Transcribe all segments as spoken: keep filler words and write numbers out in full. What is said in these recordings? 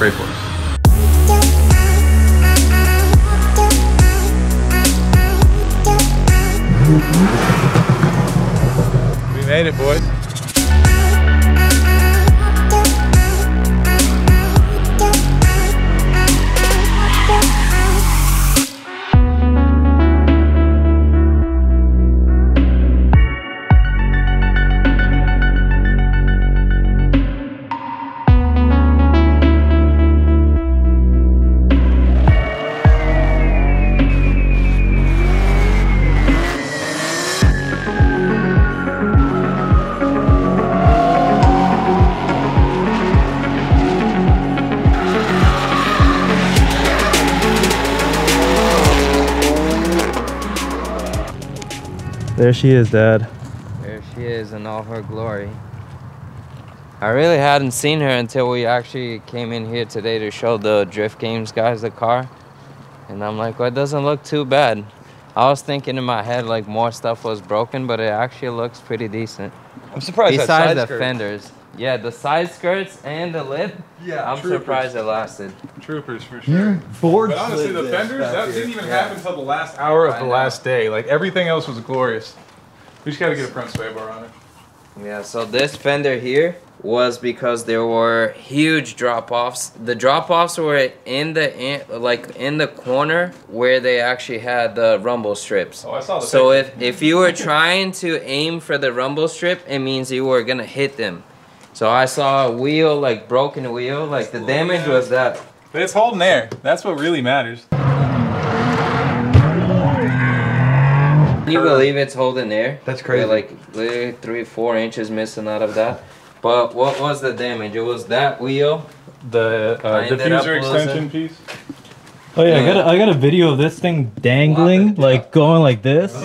Pray for us. We made it, boys. There she is, Dad. There she is in all her glory. I really hadn't seen her until we actually came in here today to show the Drift Games guys the car. And I'm like, well, it doesn't look too bad. I was thinking in my head like more stuff was broken, but it actually looks pretty decent. I'm surprised that side skirt. Besides the fenders. Yeah, the side skirts and the lip. Yeah, I'm troopers. surprised it lasted. Troopers for sure. You bored. But honestly, the fenders that here. didn't even yeah. happen until the last hour of I the know. last day. Like everything else was glorious. We just gotta get a front sway bar on it. Yeah. So this fender here was because there were huge drop-offs. The drop-offs were in the in, like in the corner where they actually had the rumble strips. Oh, I saw the So picture. if if you were trying to aim for the rumble strip, it means you were gonna hit them. So I saw a wheel, like broken wheel, like the damage was that. But it's holding there. That's what really matters. Can you believe it's holding there? That's crazy. We're like literally three, four inches missing out of that. But what was the damage? It was that wheel. The uh, diffuser extension piece. Oh yeah, yeah, I got a, I got a video of this thing dangling, like going like this.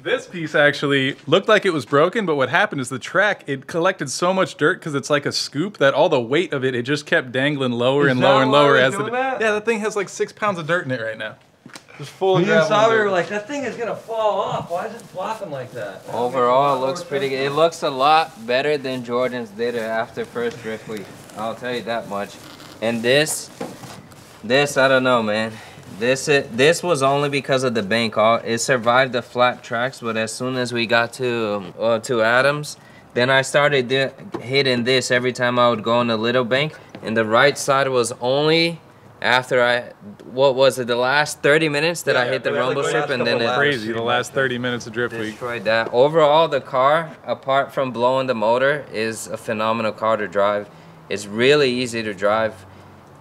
This piece actually looked like it was broken, but what happened is the track, it collected so much dirt because it's like a scoop that all the weight of it, it just kept dangling lower is and lower and lower. As the, that? Yeah, that thing has like six pounds of dirt in it right now. Just full of gravel. We saw we were like, that thing is gonna fall off. Why is it flopping like that? Overall, it looks pretty good. It looks a lot better than Jordan's did after first drift week. I'll tell you that much. And this, this, I don't know, man. This it, this was only because of the bank. It survived the flat tracks, but as soon as we got to uh, to Adams, then I started hitting this every time I would go on a little bank. And the right side was only after I, what was it, the last thirty minutes that yeah, I hit the rumble strip, and then it crazy the last thirty minutes of drift week. Destroyed that. Overall, the car, apart from blowing the motor, is a phenomenal car to drive. It's really easy to drive.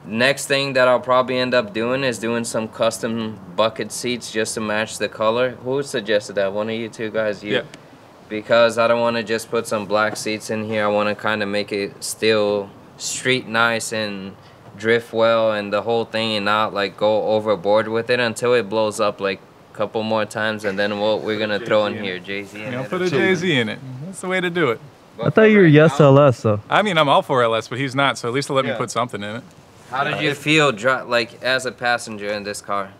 Next thing that I'll probably end up doing is doing some custom bucket seats just to match the color. Who suggested that? One of you two guys? You? Yeah. Because I don't want to just put some black seats in here. I want to kind of make it still street nice and drift well and the whole thing, and not like go overboard with it until it blows up like a couple more times, and then what we're going to throw in here, Jay-Z in it. Put a Jay-Z in it. That's the way to do it. I thought you were yes L S though. I mean, I'm all for L S, but he's not, so at least he'll let me put something in it. How did you feel, like, as a passenger in this car?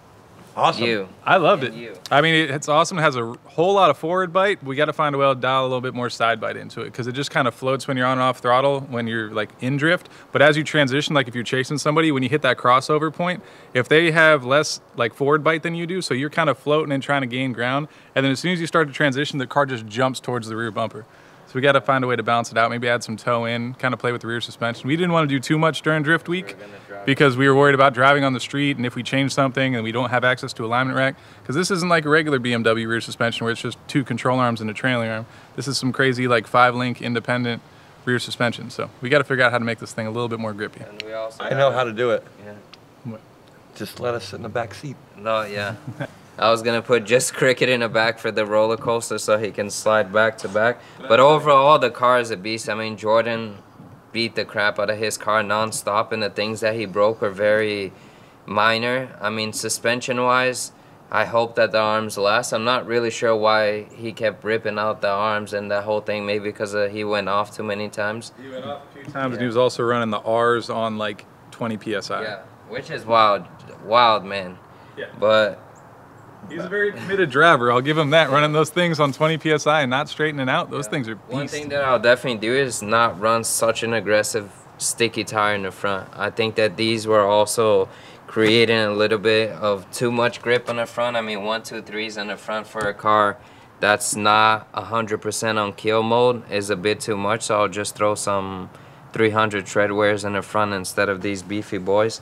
Awesome. You. I loved it. You. I mean, it, it's awesome. It has a whole lot of forward bite. We got to find a way to dial a little bit more side bite into it, because it just kind of floats when you're on and off throttle, when you're, like, in drift. But as you transition, like, if you're chasing somebody, when you hit that crossover point, if they have less, like, forward bite than you do, so you're kind of floating and trying to gain ground. And then as soon as you start to transition, the car just jumps towards the rear bumper. So we got to find a way to balance it out, maybe add some toe in, kind of play with the rear suspension. We didn't want to do too much during drift week because we were worried about driving on the street, and if we change something and we don't have access to alignment rack, because this isn't like a regular B M W rear suspension where it's just two control arms and a trailing arm. This is some crazy like five link independent rear suspension. So we got to figure out how to make this thing a little bit more grippy. And we also I know how to do it. Yeah. What? Just let us sit in the back seat. No, yeah. I was gonna put just Crickett in the back for the roller coaster so he can slide back to back. But overall, the car is a beast. I mean, Jordan beat the crap out of his car nonstop, and the things that he broke were very minor. I mean, suspension-wise, I hope that the arms last. I'm not really sure why he kept ripping out the arms and that whole thing, maybe because he went off too many times. He went off a few times, yeah. And he was also running the R's on like twenty P S I. Yeah, which is wild, wild, man. Yeah. But He's a very committed driver. I'll give him that. Running those things on twenty P S I and not straightening out, those yeah. things are beast. One thing that I'll definitely do is not run such an aggressive sticky tire in the front. I think that these were also creating a little bit of too much grip on the front. I mean, one, two, threes on the front for a car that's not one hundred percent on kill mode is a bit too much, so I'll just throw some three hundred treadwears in the front instead of these beefy boys.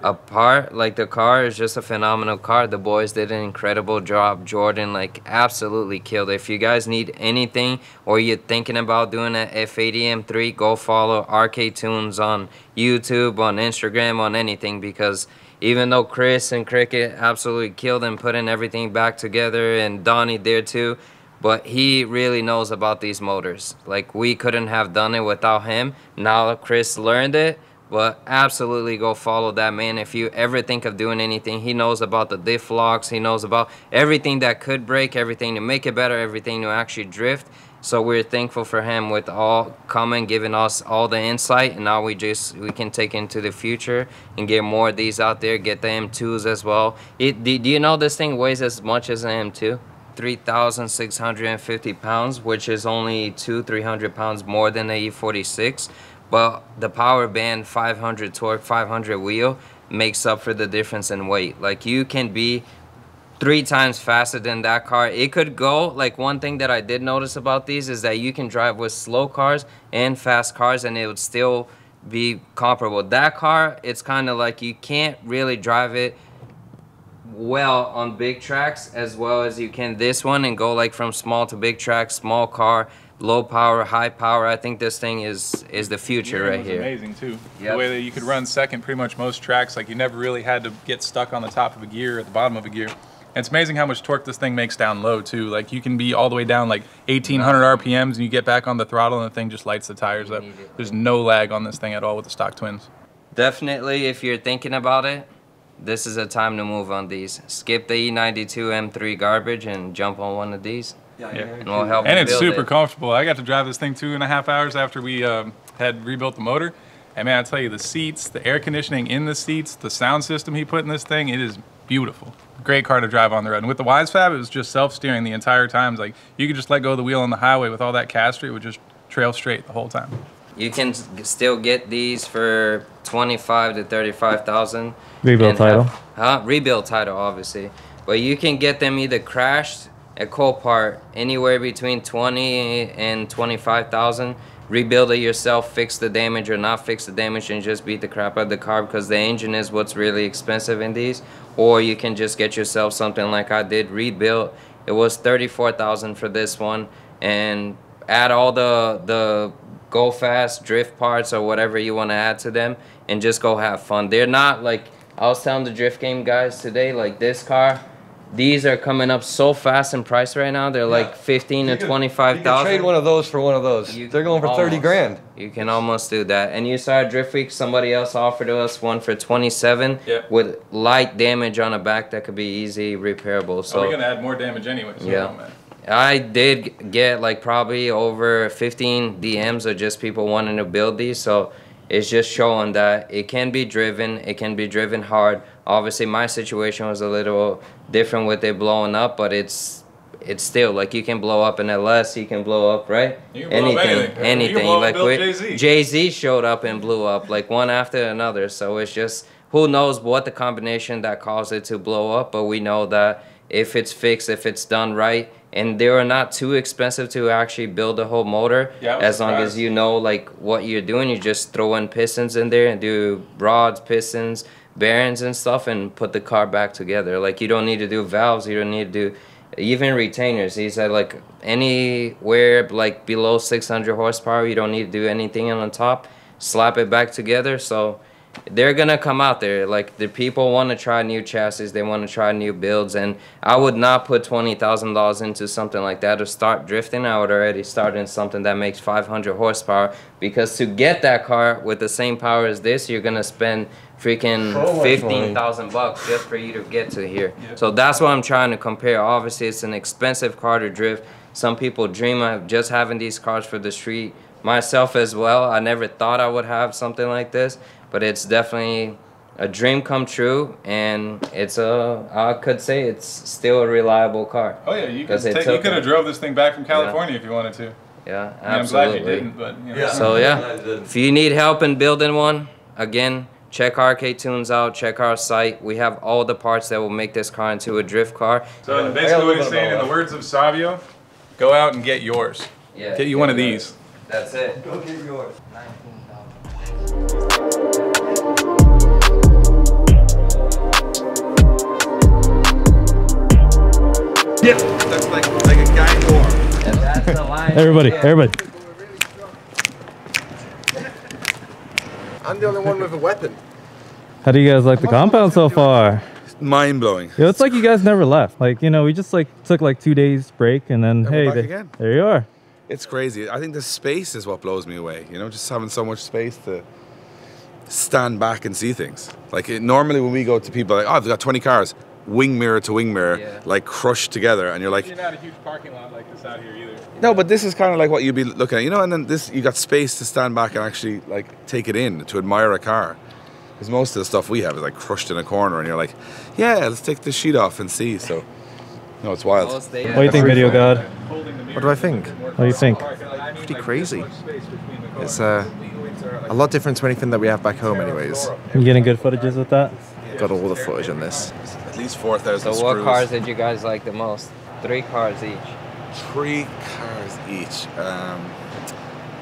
Apart, like, the car is just a phenomenal car. The boys did an incredible job. Jordan, like, absolutely killed. If you guys need anything or you're thinking about doing an F eighty M three, go follow R K Tunes on YouTube, on Instagram, on anything, because even though Chris and Crickett absolutely killed and putting everything back together, and Donnie there too, but he really knows about these motors. Like, we couldn't have done it without him. Now Chris learned it. But absolutely go follow that man. If you ever think of doing anything, he knows about the diff locks. He knows about everything that could break, everything to make it better, everything to actually drift. So we're thankful for him with all coming, giving us all the insight. And now we just, we can take into the future and get more of these out there, get the M twos as well. It, do, do you know this thing weighs as much as an M two? three thousand six hundred fifty pounds, which is only two, three hundred pounds more than the E forty-six. But the power band, five hundred torque, five hundred wheel, makes up for the difference in weight. Like, you can be three times faster than that car. It could go, like, one thing that I did notice about these is that you can drive with slow cars and fast cars and it would still be comparable. That car, it's kind of like you can't really drive it well on big tracks as well as you can this one, and go, like, from small to big track, small car, low power, high power. I think this thing is is the future right here. Amazing too. Yep. The way that you could run second pretty much most tracks, like, you never really had to get stuck on the top of a gear or at the bottom of a gear. And it's amazing how much torque this thing makes down low too. Like, you can be all the way down like eighteen hundred R P Ms and you get back on the throttle and the thing just lights the tires up. There's no lag on this thing at all with the stock twins. Definitely, if you're thinking about it, this is a time to move on these. Skip the E ninety-two M three garbage and jump on one of these. Yeah, yeah. And, we'll help and it's super it. comfortable. I got to drive this thing two and a half hours after we um, had rebuilt the motor. And man, I tell you, the seats, the air conditioning in the seats, the sound system he put in this thing, it is beautiful. Great car to drive on the road. And with the WiseFab, it was just self-steering the entire time. Like, you could just let go of the wheel on the highway with all that caster, it would just trail straight the whole time. You can still get these for twenty-five to thirty-five thousand. Rebuild title. Have, huh? Rebuild title, obviously. But you can get them either crashed, a Copart, anywhere between twenty and twenty-five thousand. Rebuild it yourself, fix the damage or not fix the damage, and just beat the crap out of the car because the engine is what's really expensive in these. Or you can just get yourself something like I did, rebuilt. It was thirty-four thousand for this one, and add all the the. go fast, drift parts, or whatever you want to add to them, and just go have fun. They're not, like, I was telling the Drift Game guys today, like, this car, these are coming up so fast in price right now. They're yeah. like fifteen you to twenty-five thousand. You can trade one of those for one of those. You They're going for almost, thirty grand. You can almost do that. And you saw Drift Week, somebody else offered us one for twenty-seven yeah. with light damage on the back that could be easy repairable. So oh, we're going to add more damage anyway. So yeah. No, I did get like probably over fifteen D Ms of just people wanting to build these, so it's just showing that it can be driven, it can be driven hard. Obviously my situation was a little different with it blowing up, but it's it's still like you can blow up an L S, you can blow up, right? You can blow anything, up anything. anything. You can blow like Jay-Z. Jay-Z showed up and blew up like one after another, so it's just who knows what the combination that caused it to blow up, but we know that if it's fixed, if it's done right, and they are not too expensive to actually build a whole motor. Yeah, as long surprised. as you know like what you're doing, you just throw in pistons in there and do rods, pistons, bearings and stuff and put the car back together. Like you don't need to do valves, you don't need to do even retainers. These are like anywhere like below six hundred horsepower, you don't need to do anything on top, slap it back together. So they're gonna come out there. Like the people want to try new chassis, they want to try new builds, and I would not put twenty thousand dollars into something like that to start drifting. I would already start in something that makes five hundred horsepower, because to get that car with the same power as this, you're gonna spend freaking oh, fifteen thousand bucks just for you to get to here. Yeah. So that's what I'm trying to compare. Obviously, it's an expensive car to drift. Some people dream of just having these cars for the street. Myself as well. I never thought I would have something like this. But it's definitely a dream come true, and it's a, I could say it's still a reliable car. Oh yeah, you could take, you could have drove this thing back from California yeah. if you wanted to. Yeah, absolutely. I mean, I'm glad you didn't, but you know. yeah. So yeah, if you need help in building one, again, check R K Tunes out, check our site. We have all the parts that will make this car into a drift car. So yeah, basically what he's saying, in the words of Savio, go out and get yours. Yeah, get you get one of these. That's it. Go get yours. Yeah. Looks like, like a guy door. And that's the line. Everybody, everybody. I'm the only one with a weapon. How do you guys like the compound so far? Mind blowing. Yeah, it's like you guys never left. Like, you know, we just like took like two days break and then, and hey, we're back they, again. There you are. It's crazy. I think the space is what blows me away. You know, just having so much space to stand back and see things. Like it, normally when we go to people like, oh, I've got twenty cars, wing mirror to wing mirror, yeah. like crushed together, and you're like. You're not a huge parking lot like this out here either. No, but this is kind of like what you'd be looking at, you know. And then this, you got space to stand back and actually like take it in to admire a car. Because most of the stuff we have is like crushed in a corner, and you're like, yeah, let's take the sheet off and see. So, no, it's wild. What do you think, Video God? What do I think? What do you think? Pretty crazy. It's uh, a lot different to anything that we have back home, anyways. You getting good footages with that? Got all the footage on this. At least four thousand. So, what screws. Cars did you guys like the most? Three cars each. Three cars each. Um,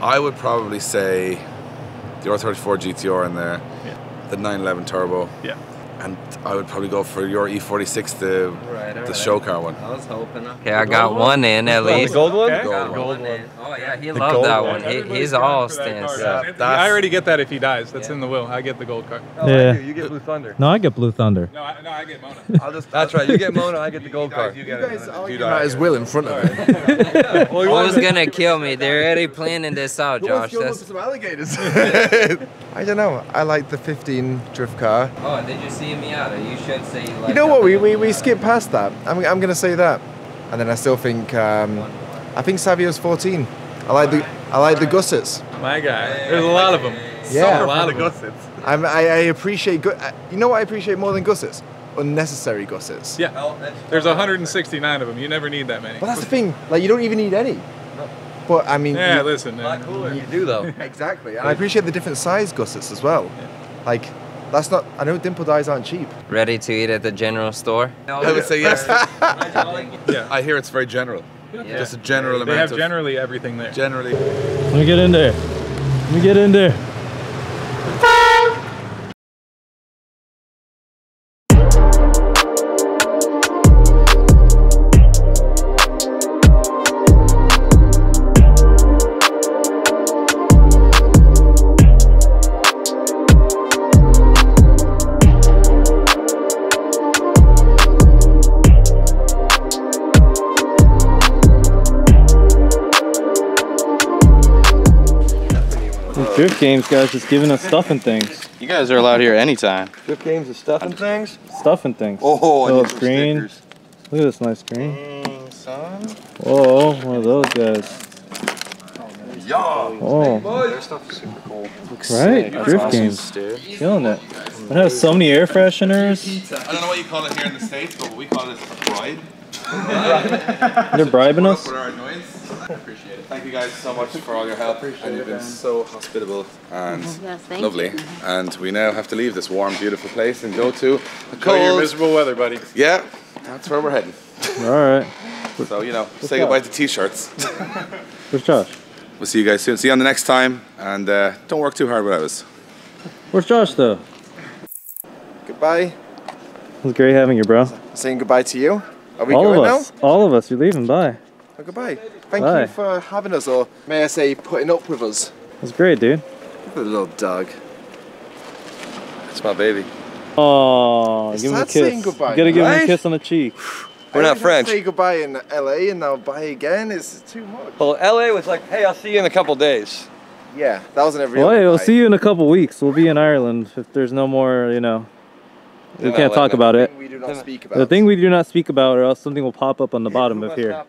I would probably say the R thirty-four G T R in there, yeah. the nine eleven Turbo. Yeah. And I would probably go for your E forty-six, the, right, the right. show car one. I was hoping. Okay, I got one in at least. The gold one? The gold one. In. Oh yeah, he the loved that one. one. He, he's all stance. Yeah, I already get that if he dies. That's yeah. in the will. I get the gold car. No, yeah. I do. You get Blue Thunder. No, I get Blue Thunder. No, I, no, I get Mona. I'll just, that's right. You get Mona, I get the gold car. You, you guys all get his will in front of him. yeah. well, One's gonna kill me. They're already planning this out, Josh. That's some alligators. I don't know. I like the fifteen drift car. Oh, did you see? Miata, you should say you like. You know what? We we, we skip past that. I'm I'm gonna say that, and then I still think um, I think Savio's fourteen. I like the I like the gussets. My guy, there's a lot of them. Yeah, a lot of gussets. I'm, I I appreciate good. You know what I appreciate more than gussets? Unnecessary gussets. Yeah, there's one hundred sixty-nine of them. You never need that many. But that's the thing. Like you don't even need any. But I mean. Yeah, you, listen. Man. A lot cooler. You do though. Exactly. And I appreciate the different size gussets as well. Yeah. Like. That's not, I know dimple dyes aren't cheap. Ready to eat at the general store? I would say yes. yeah. I hear it's very general. Yeah. Just a general amount. They have generally everything there. Generally. Let me get in there. Let me get in there. Drift Games guys just giving us stuffing things. You guys are allowed here anytime. Drift Games are stuffing things? Stuffing things. Oh, oh green. Stickers. Look at this nice green. Mm, son. Whoa, one of those guys. Yo! Oh. Their stuff is super cool. Looks right? Sick. Drift awesome. Games. Dude. Killing it. We have so many air fresheners. I don't know what you call it here in the States, but we call it a bribe. They're bribing us? I appreciate it. Thank you guys so much for all your help. Appreciate and you've been it, so hospitable and yes, lovely. You. And we now have to leave this warm, beautiful place and go to a cold, your miserable weather, buddy. Yeah, that's where we're heading. All right. So you know, What's say Josh? goodbye to t-shirts. Where's Josh? We'll see you guys soon. See you on the next time, and uh, don't work too hard without us. Where's Josh though? Goodbye. It was great having you, bro. Saying goodbye to you. Are we all going of us. now? All of us. You're leaving. Bye. Oh, goodbye. Thank Bye. you for having us, or may I say, putting up with us. That's great, dude. Look at the little dog. That's my baby. Oh, give him a kiss. You gotta give right? him a kiss on the cheek. We're I not French. Say goodbye in L A and now bye again is too much. Well, L A was like, hey, I'll see you in a couple days. Yeah, that wasn't every. Well, hey, we'll see you in a couple weeks. We'll be in Ireland if there's no more, you know. We can't talk about it. We do not speak about. The thing we do not speak about, or else something will pop up on the bottom of here.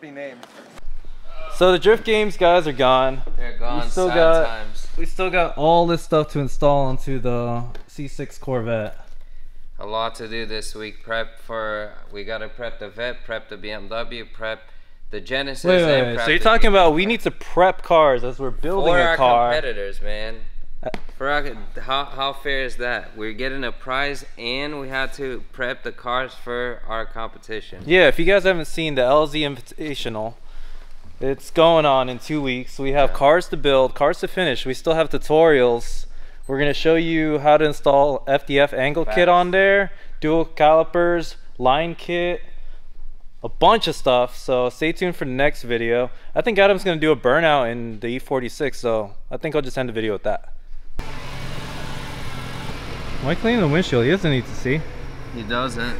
So the Drift Games guys are gone. They're gone. We still got, times. we still got all this stuff to install onto the C six Corvette. a lot to do this week. Prep for, we gotta prep the Vette, prep the B M W, prep the Genesis. Wait, wait, and prep so you're talking B M W. about we need to prep cars as we're building for a our car. Competitors, man. For our, how, how fair is that? We're getting a prize and we had to prep the cars for our competition. Yeah, if you guys haven't seen the L Z Invitational, it's going on in two weeks. We have yeah. cars to build, cars to finish. We still have tutorials. We're gonna show you how to install F D F angle Fast. kit on there, dual calipers, line kit, a bunch of stuff. So stay tuned for the next video. I think Adam's gonna do a burnout in the E forty-six, so I think I'll just end the video with that. Why clean the windshield? He doesn't need to see. He doesn't.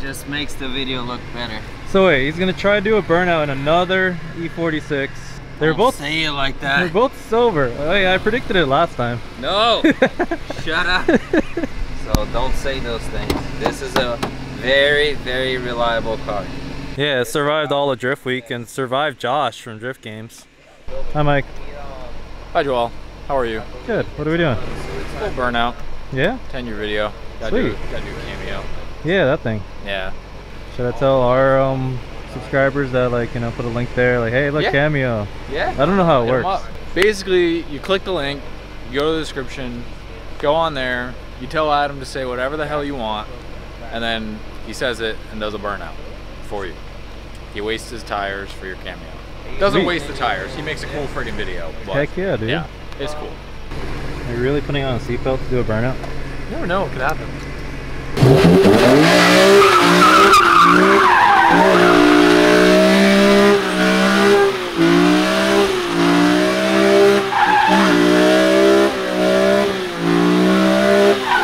Just makes the video look better. So wait, he's gonna try to do a burnout in another E forty-six. They're Don't both say it like that. They're both silver. Oh, yeah, I predicted it last time. No. Shut up. So don't say those things. This is a very, very reliable car. Yeah, it survived all of Drift Week and survived Josh from Drift Games. Hi, Mike. Hi, Joel. How are you? Good. What are we doing? Full burnout. Yeah. ten year video. Gotta Sweet. Do, gotta do a cameo. Yeah, that thing. Yeah. Should I tell our um? subscribers that, like, you know, put a link there, like, hey, look, yeah. Cameo. Yeah. I don't know how it Hit works. Basically, you click the link, you go to the description, go on there, you tell Adam to say whatever the hell you want, and then he says it and does a burnout for you. He wastes his tires for your cameo. Doesn't Sweet. waste the tires. He makes a cool friggin' video. But heck yeah, dude. Yeah, it's cool. Are you really putting on a seatbelt to do a burnout? You never know what could happen.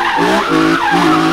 Thank you.